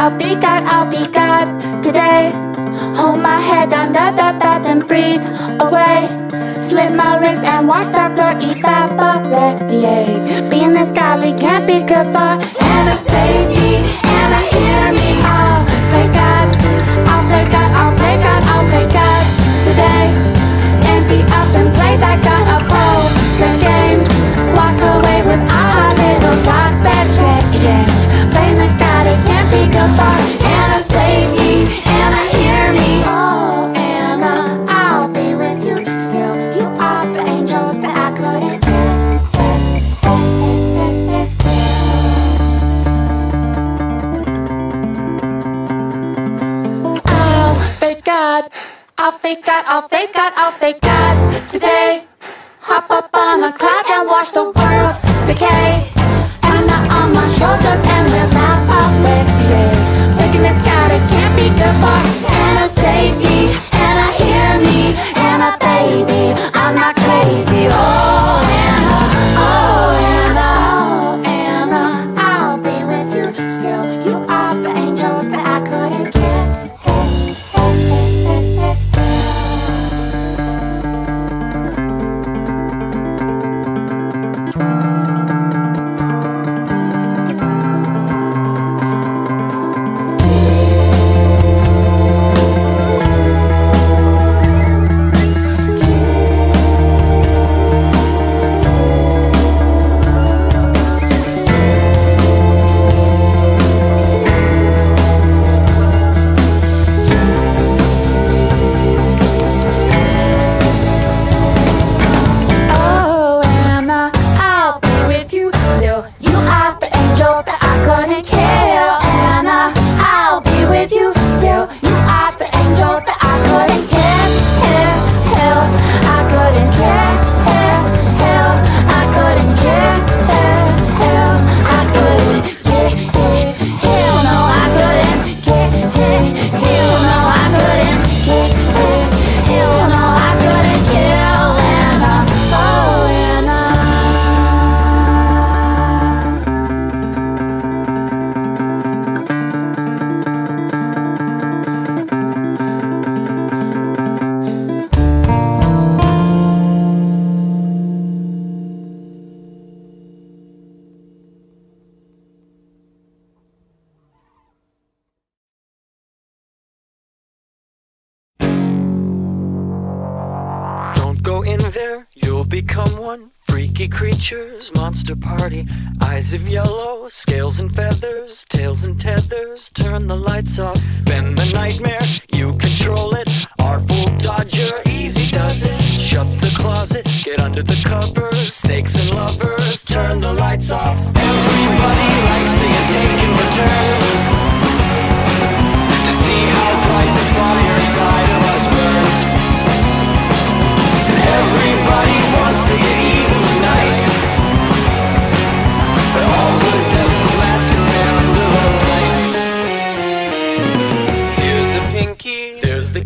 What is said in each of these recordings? I'll be God, I'll be God today. Hold my head under the bath and breathe away. Slip my wrist and watch the blood evaporate. Yeah. Being this godly can't be good for. Anna, save me, Anna, hear me. I'll play God, I'll play God, I'll play God, I'll play God today. And be up and play that God above the game. Walk away with our little God's bad change. Blame this God, it can't be good for. Anna, save me, Anna, hear me. Oh, Anna, I'll be with you still. You are the angel that I couldn't get. I'll fake God, I'll fake God, I'll fake God, I'll fake God today. Hop up on a cloud and watch the world decay. On my shoulders and we'll laugh away. Faking this God, it can't be good for. Anna, save me, Anna, hear me. Anna, baby, I'm not crazy. Oh, Anna, oh, Anna, oh, Anna, I'll be with you still. You are the angel that I couldn't get. Creatures, monster party, eyes of yellow, scales and feathers, tails and tethers, turn the lights off, bend the nightmare, you control it, artful dodger, easy does it, shut the closet, get under the covers, snakes and lovers, turn the lights off, everybody likes to get taken for turns, to see how bright the fire inside of us burns, and everybody wants to get even.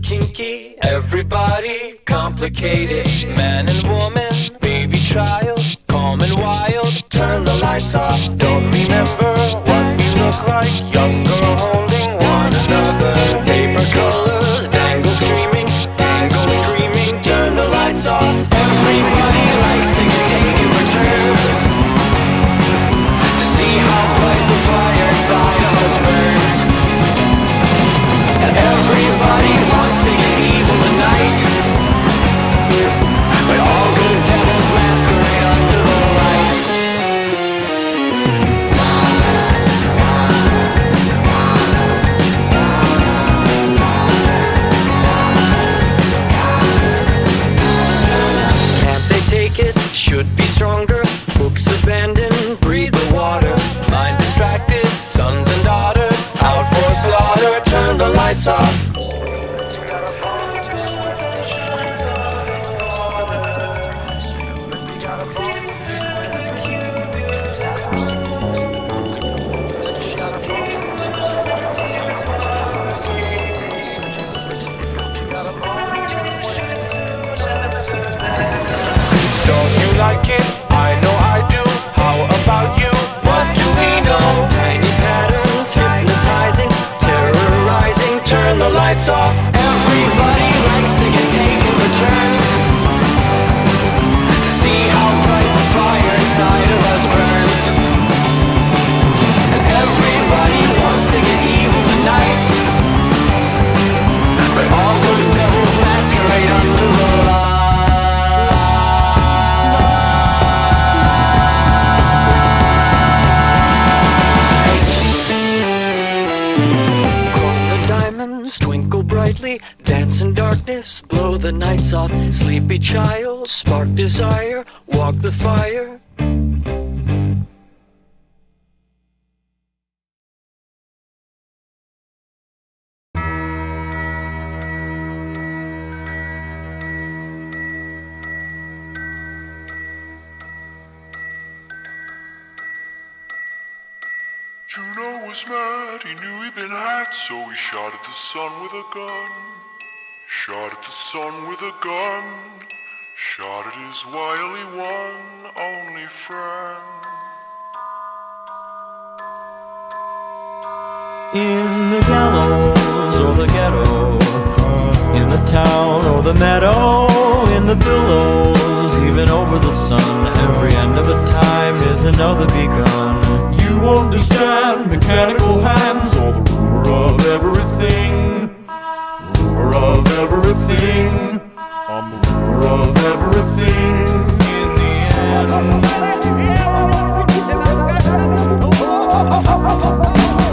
Kinky, everybody complicated, man and woman, baby child, calm and wild, turn the lights off, don't remember what we look like, young girl holding one another, paper colors, dangle streaming, tangle screaming, turn the lights off, everybody likes to get taken for turns, to see how bright the fire inside of us burns, and everybody wants to get evil tonight, but all good devils masquerade under the light. Diamonds twinkle brightly, dance in darkness, blow the nights off. Sleepy child, spark desire, walk the fire. Juno was mad, he knew he'd been had, so he shot at the sun with a gun. Shot at the sun with a gun. Shot at his wily one, only friend. In the gallows or the ghetto, in the town or the meadow, in the billows, even over the sun, every end of a time is another begun. You understand mechanical hands or the rumor of everything. Rumor of everything. I'm the rumor of everything. In the end,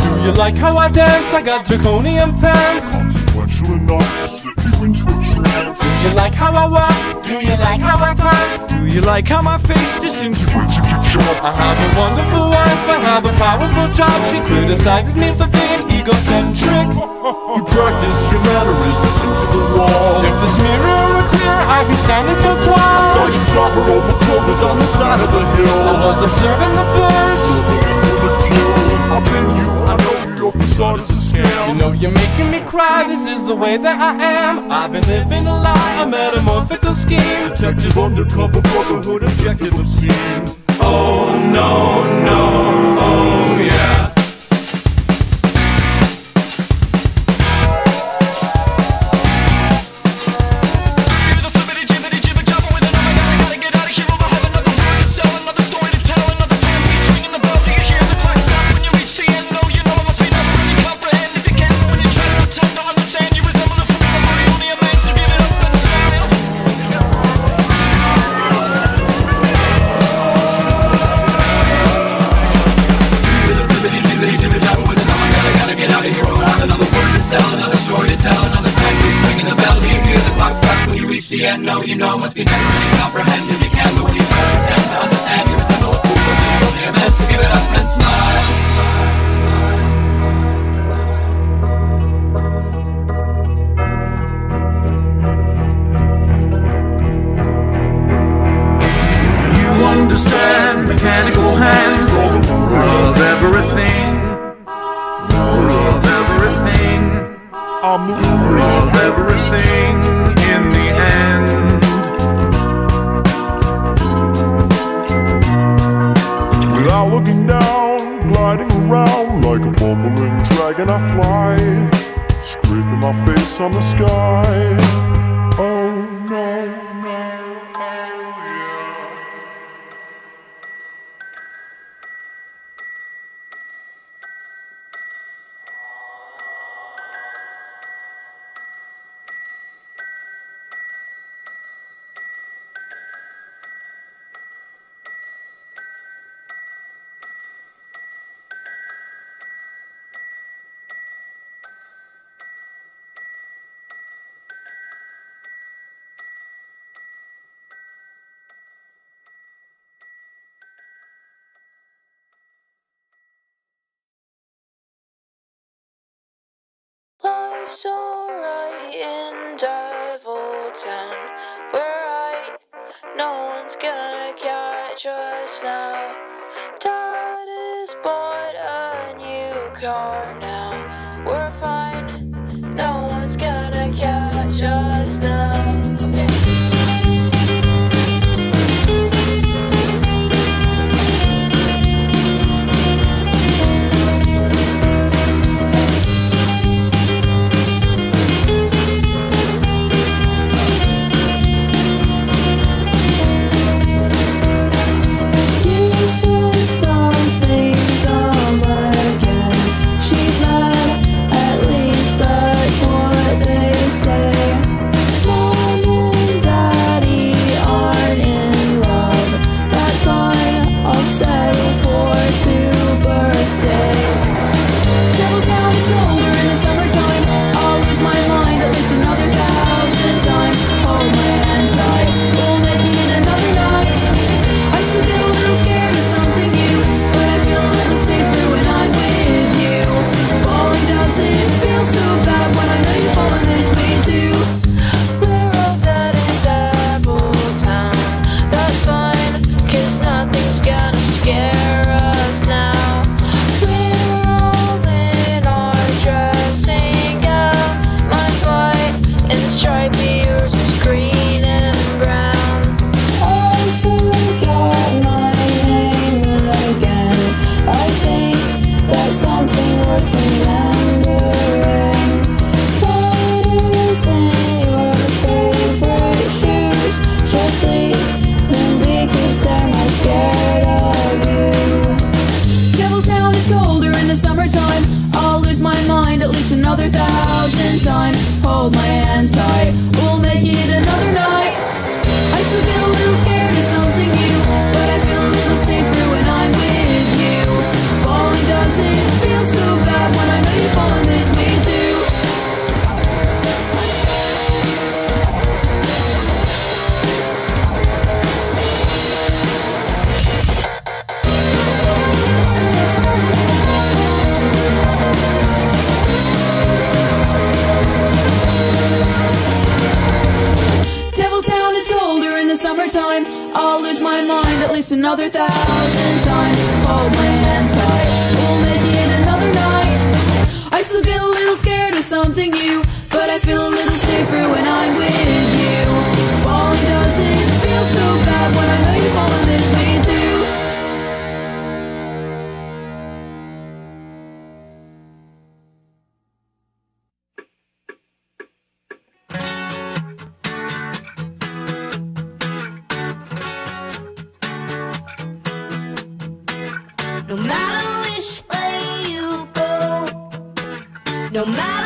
do you like how I dance? I got draconian pants. Consequential enough to slip you into a trance. Do you like how I walk? Do you like how I talk? Do you like how my face disintegrates? I have a wonderful wife, I have a powerful job. She criticizes me for being egocentric. You practice your mannerisms into the wall. If this mirror were clear, I'd be standing so tall. I saw you slobber over clovers on the side of the hill. I was observing the birds, looking for the kill. I've been you, I know you, your facade is a scam. You know you're making me cry, this is the way that I am. I've been living a lie, a metamorphical scheme. Detective undercover, brotherhood, objective obscene. Oh no, no, oh yeah. The end, no, you know, must be never really comprehended. You can, but when you try to pretend to understand, you resemble a fool. You're meant to give it up and smile. You understand mechanical hands, all the ruler of everything. Ruler of everything. I'm the ruler of everything. Looking down, gliding around like a bumbling dragon I fly, scraping my face on the sky. Oh no, no, oh yeah. Life's alright in Devil Town. We're right, no one's gonna catch us now. Dad has bought a new car now. We're fine, no one's gonna catch us now. Something dumb again. She's not time. I'll lose my mind at least another 1,000 times. Hold my hands tight, we'll make it another night. I still get a little scared of something new, but I feel a little safer when I'm with you. Falling doesn't feel so bad when I know you're falling this way too. Summertime, I'll lose my mind at least another 1,000 times. Hold my hands tight, we'll make it another night. I still get a little scared of something new, but I feel a little safer when I'm with you. Falling doesn't feel so bad when I know you're falling this way too. No matter which way you go, no matter